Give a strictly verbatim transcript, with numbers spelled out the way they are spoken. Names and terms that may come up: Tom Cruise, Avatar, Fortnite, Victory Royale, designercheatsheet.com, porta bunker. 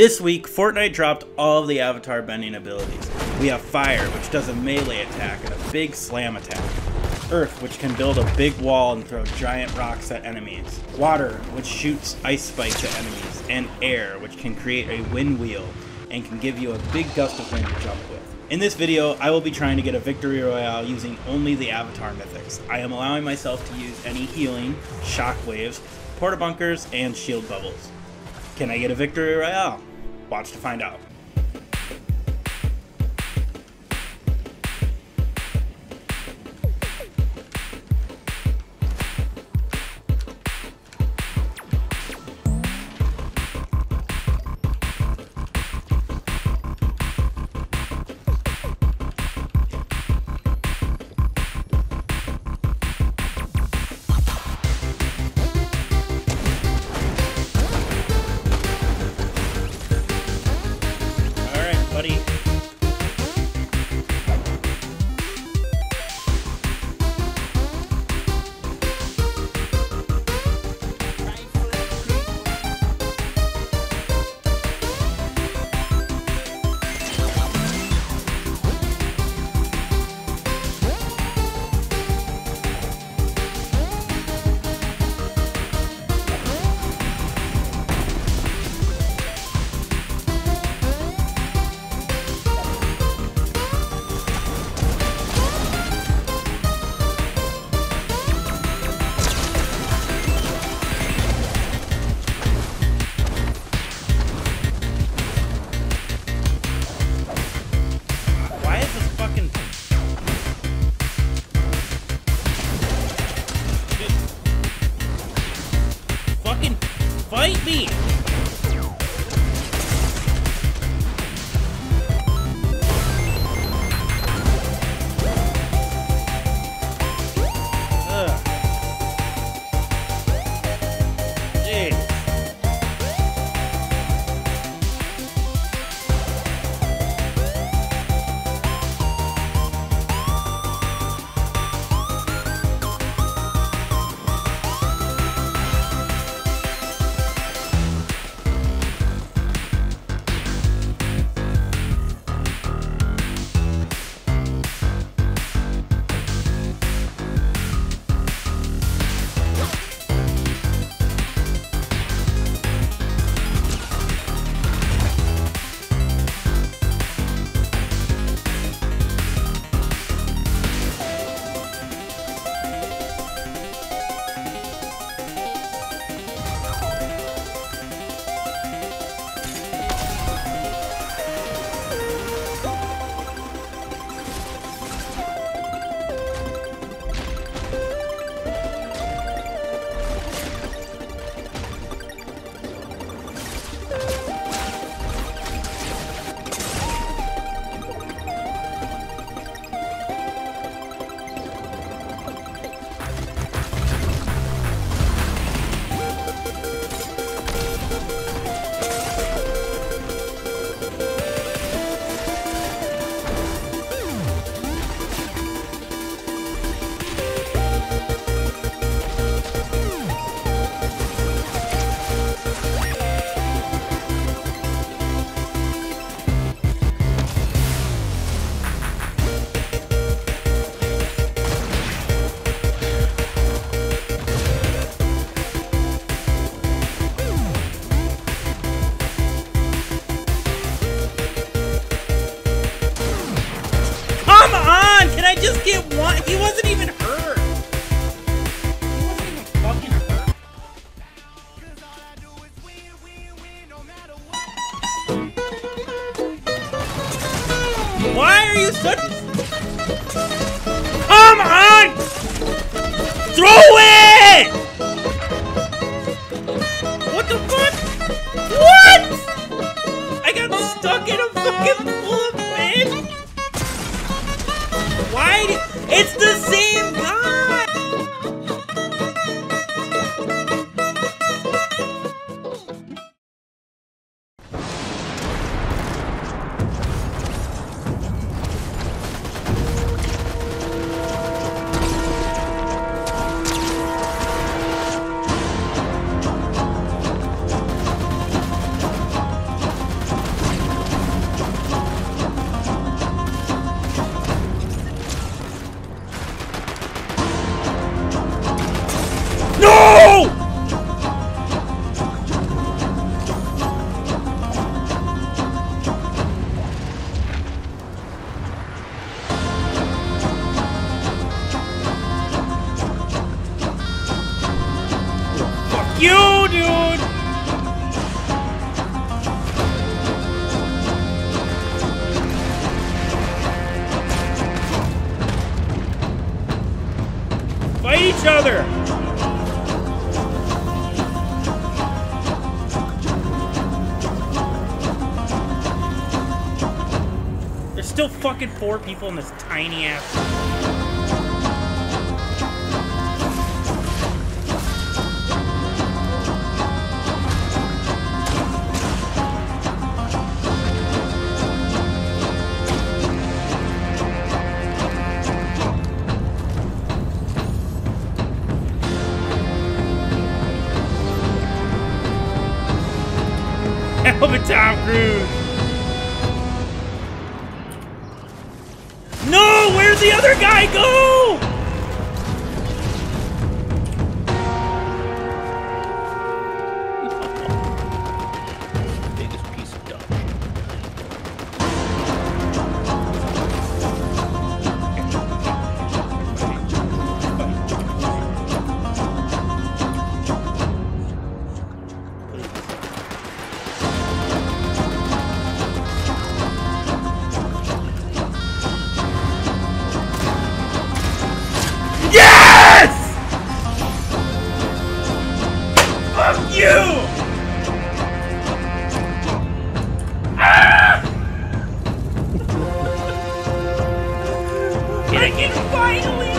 This week, Fortnite dropped all of the Avatar bending abilities. We have Fire, which does a melee attack and a big slam attack. Earth, which can build a big wall and throw giant rocks at enemies. Water, which shoots ice spikes at enemies. And Air, which can create a wind wheel and can give you a big gust of wind to jump with. In this video, I will be trying to get a Victory Royale using only the Avatar mythics. I am allowing myself to use any healing, shockwaves, porta bunkers, and shield bubbles. Can I get a Victory Royale? Watch to find out. Fight me! Just get one. He wasn't even hurt. He wasn't even fucking hurt. Why are you such? Come on! Throw it! What the fuck? What? I got stuck in a fucking bullet, bitch. Why? Do, it's the same guy! each other. There's still fucking four people in this tiny ass. Tom Cruise. No, where'd the other guy go? Biggest piece of dog shit. Finally!